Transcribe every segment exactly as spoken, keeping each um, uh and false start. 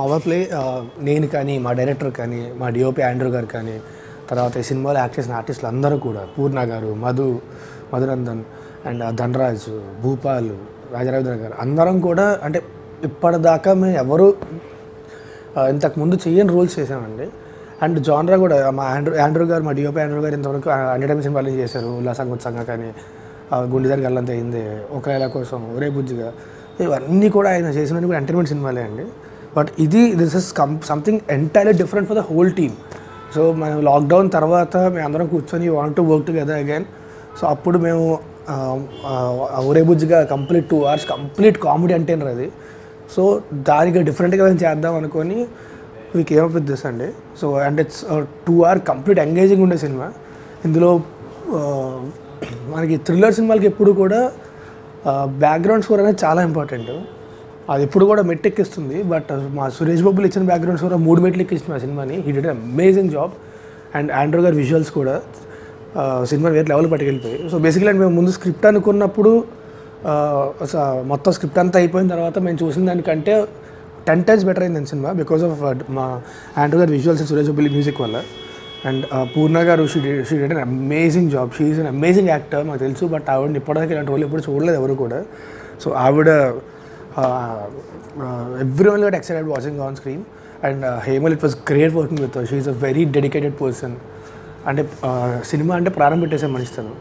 Power play నేను కానీ మా డైరెక్టర్ కానీ మా డిఓపి ఆండ్రూ గారు కానీ తర్వాత ఈ సినిమాలో యాక్ట్ చేసిన ఆర్టిస్టులు అందరూ కూడా పూర్ణ గారు మధు మధునందన్ అండ్ ధనరాజు భూపాల్ రాజరావేంద్ర గారు అందరం కూడా అంటే ఇప్పటిదాకా మేము ఎవరు ఇంతకుముందు చేయని రోల్స్ చేసామండి. అండ్ జాన్రా కూడా మా ఆండ్రూ ఆండ్రూ గారు మా డిఓపి ఆండ్రూ గారు ఇంతవరకు అన్ని టైమ్స్ సినిమాలు చేశారు. ఉల్లాసంగా ఉత్సంగా కానీ గుండెదారి గల్లంత అయింది, ఒకవేళ కోసం, ఒరే బుజ్జిగా, ఇవన్నీ కూడా ఆయన చేసినవి కూడా ఎంటర్టైన్మెంట్ సినిమాలే అండి. బట్ ఇది this is come something entirely different for the whole team. So మనం లాక్డౌన్ తర్వాత మేము అందరం కూర్చొని want to work together again. So అప్పుడు మేము ఒరే బుజ్జిగా complete two hours complete comedy entertainer అది. సో దానికి డిఫరెంట్గా మేము చేద్దాం అనుకొని we came up with this అండి. So and it's two hour complete engaging ఉండే సినిమా. ఇందులో మనకి థ్రిల్లర్ సినిమాలకి ఎప్పుడు కూడా బ్యాక్గ్రౌండ్ స్కోర్ అనేది చాలా ఇంపార్టెంట్. అది ఎప్పుడు కూడా మెట్టెక్కిస్తుంది. బట్ మా సురేష్ బాబులు ఇచ్చిన బ్యాక్గ్రౌండ్ స్కోర్ మూడు మెట్లు ఎక్కిస్తుంది ఆ సినిమాని. He did amazing job. And Andrew గారి విజువల్స్ కూడా సినిమా వేరే లెవెల్ పట్టుకెళ్ళిపోయి. సో బేసికలీ మేము ముందు స్క్రిప్ట్ అనుకున్నప్పుడు మొత్తం స్క్రిప్ట్ అంతా అయిపోయిన తర్వాత మేము చూసిన దానికంటే టెన్ టైమ్స్ బెటర్ అయింది అండి సినిమా, బికాస్ ఆఫ్ మా ఆండ్రూ గారి విజువల్స్ అండ్ సురేష్ బాబులు మ్యూజిక్ వల్ల. అండ్ పూర్ణ గారు she she did an amazing job. She is an amazing actor నాకు తెలుసు. బట్ ఆవిడని ఇప్పటిదాకా ఇలాంటి రోల్ ఎప్పుడు చూడలేదు ఎవరు కూడా. సో ఆవిడ everyone got excited watching on screen. And Hemal it was great working with her. She is a very dedicated person. అంటే సినిమా అంటే ప్రారంభం పెట్టేసే మనిషి తను.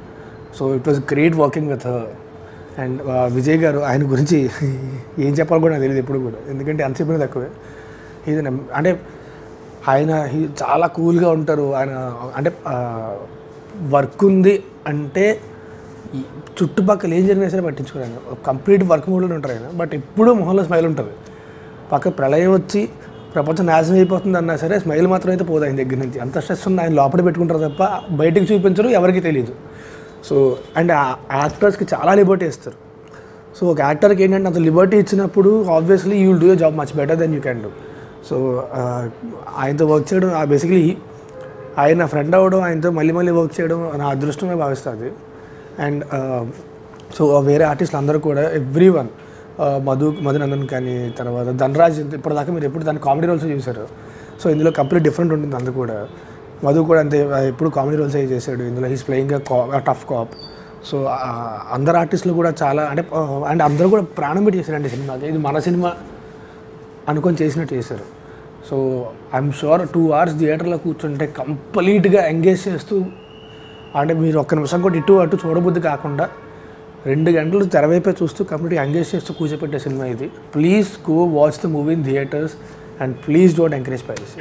So it was great working with her. And Vijay గారు, ఆయన గురించి ఏం చెప్పాలో కూడా నాకు తెలియదు ఎప్పుడు కూడా, ఎందుకంటే అంత చెప్పిన తక్కువే. ఇది అంటే ఆయన చాలా కూల్గా ఉంటారు. ఆయన అంటే వర్క్ ఉంది అంటే చుట్టుపక్కల ఏం జరిగినా సరే పట్టించుకోరు. ఆయన కంప్లీట్ వర్క్ మూడ్లో ఉంటారు ఆయన. బట్ ఎప్పుడూ మొహంలో స్మైల్ ఉంటుంది. పక్క ప్రళయం వచ్చి ప్రపంచం నాశనం అయిపోతుంది అన్నా సరే స్మైల్ మాత్రం అయితే పోదు ఆయన దగ్గర నుంచి. అంత స్ట్రెస్ ఉంది ఆయన లోపల పెట్టుకుంటారు తప్ప బయటకు చూపించరు, ఎవరికి తెలియదు. సో అండ్ యాక్టర్స్కి చాలా లిబర్టీ ఇస్తారు. సో ఒక యాక్టర్కి ఏంటంటే అంత లిబర్టీ ఇచ్చినప్పుడు obviously you will do your job much better then you can do. So ఆయనతో వర్క్ చేయడం బేసికలీ ఆయన ఫ్రెండ్ అవ్వడం, ఆయనతో మళ్ళీ మళ్ళీ వర్క్ చేయడం నా అదృష్టమే భావిస్తుంది. అండ్ సో వేరే ఆర్టిస్టులు అందరూ కూడా ఎవ్రీ వన్ మధు మధునందన్ కానీ తర్వాత ధనరాజ్, ఇప్పటిదాకా మీరు ఎప్పుడు దాని కామెడీ రోల్స్ చూశారు. సో ఇందులో కంప్లీట్ డిఫరెంట్ ఉంటుంది. అందు కూడా మధు కూడా అంతే, ఎప్పుడు కామెడీ రోల్స్ అవి చేశాడు. ఇందులో he's playing a tough cop. So అందరు ఆర్టిస్టులు కూడా చాలా అంటే అండ్ అందరూ కూడా ప్రాణం పెట్టి చేశారండి సినిమా. ఇది మన సినిమా అనుకొని చేసినట్టు చేశారు. So I'm sure two hours థియేటర్లో కూర్చుంటే కంప్లీట్గా ఎంగేజ్ చేస్తూ, అంటే మీరు ఒక్క నిమిషం కూడా ఇటు అటు చూడబుద్ధి కాకుండా రెండు గంటలు తెరవైపే చూస్తూ కంప్లీట్గా ఎంగేజ్ చేస్తూ కూర్చోపెట్టే సినిమా ఇది. Please go watch the movie in theatres and please don't encourage privacy.